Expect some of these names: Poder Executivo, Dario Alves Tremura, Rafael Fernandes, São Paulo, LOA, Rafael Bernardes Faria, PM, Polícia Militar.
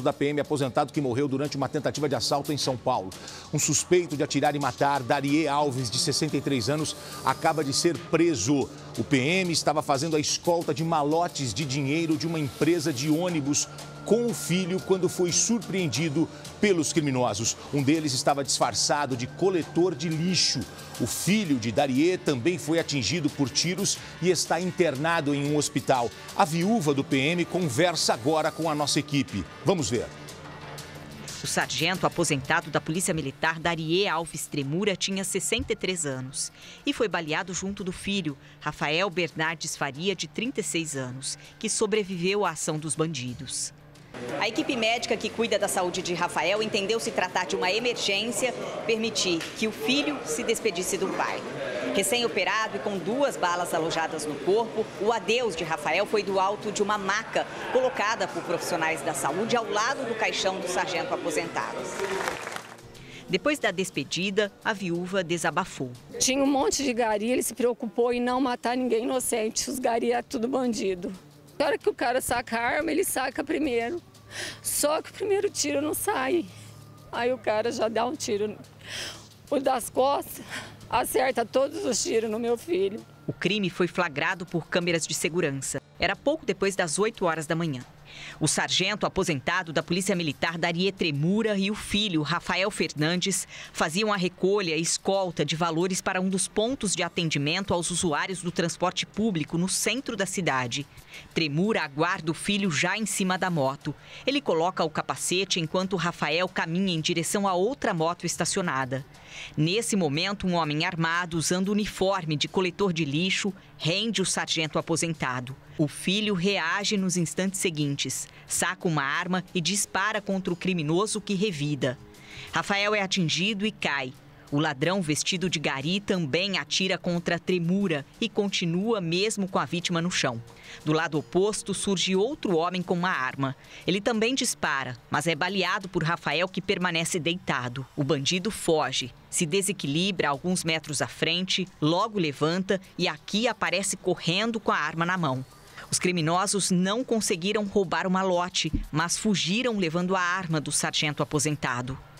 Da PM aposentado que morreu durante uma tentativa de assalto em São Paulo. Um suspeito de atirar e matar Dario Alves, de 63 anos, acaba de ser preso. O PM estava fazendo a escolta de malotes de dinheiro de uma empresa de ônibus com o filho quando foi surpreendido pelos criminosos. Um deles estava disfarçado de coletor de lixo. O filho de Dario também foi atingido por tiros e está internado em um hospital. A viúva do PM conversa agora com a nossa equipe. Vamos ver. O sargento aposentado da Polícia Militar, Dario Alves Tremura, tinha 63 anos e foi baleado junto do filho, Rafael Bernardes Faria, de 36 anos, que sobreviveu à ação dos bandidos. A equipe médica que cuida da saúde de Rafael entendeu se tratar de uma emergência, permitir que o filho se despedisse do pai. Recém-operado e com 2 balas alojadas no corpo, o adeus de Rafael foi do alto de uma maca colocada por profissionais da saúde ao lado do caixão do sargento aposentado. Depois da despedida, a viúva desabafou. Tinha um monte de gari, ele se preocupou em não matar ninguém inocente. Os gari é tudo bandido. Na hora que o cara saca a arma, ele saca primeiro. Só que o primeiro tiro não sai. Aí o cara já dá um tiro. O das costas acerta todos os tiros no meu filho. O crime foi flagrado por câmeras de segurança. Era pouco depois das 8h da manhã. O sargento aposentado da Polícia Militar, Dario Tremura, e o filho, Rafael Fernandes, faziam a recolha e escolta de valores para um dos pontos de atendimento aos usuários do transporte público no centro da cidade. Tremura aguarda o filho já em cima da moto. Ele coloca o capacete enquanto Rafael caminha em direção a outra moto estacionada. Nesse momento, um homem armado, usando uniforme de coletor de lixo, rende o sargento aposentado. O filho reage nos instantes seguintes, saca uma arma e dispara contra o criminoso, que revida. Rafael é atingido e cai. O ladrão, vestido de gari, também atira contra Tremura e continua mesmo com a vítima no chão. Do lado oposto, surge outro homem com uma arma. Ele também dispara, mas é baleado por Rafael, que permanece deitado. O bandido foge, se desequilibra alguns metros à frente, logo levanta e aqui aparece correndo com a arma na mão. Os criminosos não conseguiram roubar o malote, mas fugiram levando a arma do sargento aposentado.